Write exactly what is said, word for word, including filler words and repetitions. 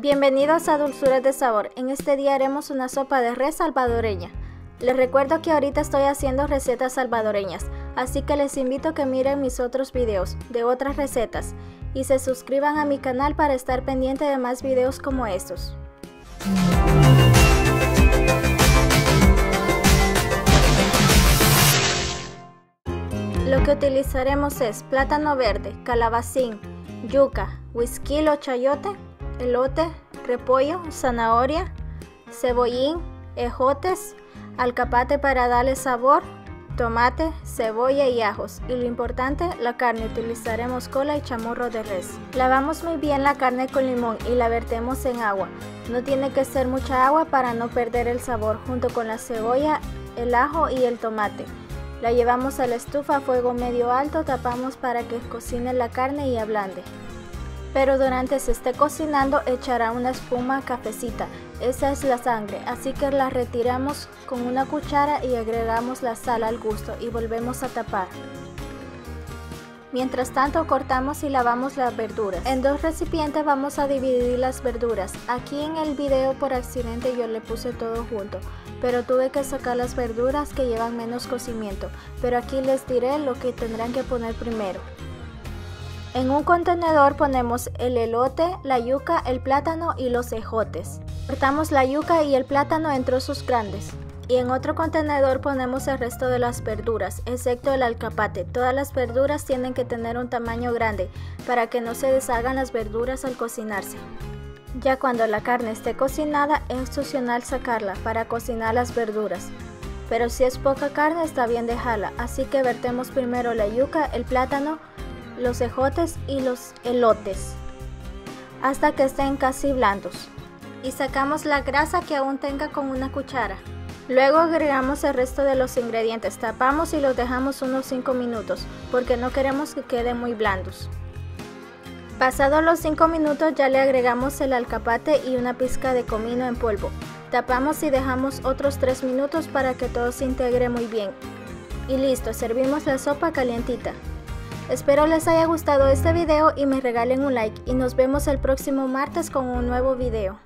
Bienvenidos a Dulzuras de Sabor. En este día haremos una sopa de res salvadoreña. Les recuerdo que ahorita estoy haciendo recetas salvadoreñas, así que les invito a que miren mis otros videos de otras recetas y se suscriban a mi canal para estar pendiente de más videos como estos. Lo que utilizaremos es plátano verde, calabacín, yuca, güisquil o chayote, elote, repollo, zanahoria, cebollín, ejotes, alcapate para darle sabor, tomate, cebolla y ajos. Y lo importante, la carne. Utilizaremos cola y chamorro de res. Lavamos muy bien la carne con limón y la vertemos en agua. No tiene que ser mucha agua para no perder el sabor, junto con la cebolla, el ajo y el tomate. La llevamos a la estufa a fuego medio alto, tapamos para que cocine la carne y ablande. Pero durante se esté cocinando echará una espuma cafecita, esa es la sangre, así que la retiramos con una cuchara y agregamos la sal al gusto y volvemos a tapar. Mientras tanto cortamos y lavamos las verduras. En dos recipientes vamos a dividir las verduras. Aquí en el video por accidente yo le puse todo junto, pero tuve que sacar las verduras que llevan menos cocimiento, pero aquí les diré lo que tendrán que poner primero. En un contenedor ponemos el elote, la yuca, el plátano y los ejotes. Cortamos la yuca y el plátano en trozos grandes. Y en otro contenedor ponemos el resto de las verduras, excepto el alcapate. Todas las verduras tienen que tener un tamaño grande para que no se deshagan las verduras al cocinarse. Ya cuando la carne esté cocinada es opcional sacarla para cocinar las verduras. Pero si es poca carne está bien dejarla, así que vertemos primero la yuca, el plátano, los ejotes y los elotes hasta que estén casi blandos y sacamos la grasa que aún tenga con una cuchara. Luego agregamos el resto de los ingredientes, tapamos y los dejamos unos cinco minutos porque no queremos que queden muy blandos. Pasados los cinco minutos ya le agregamos el alcapate y una pizca de comino en polvo, tapamos y dejamos otros tres minutos para que todo se integre muy bien y listo, servimos la sopa calientita. Espero les haya gustado este video y me regalen un like y nos vemos el próximo martes con un nuevo video.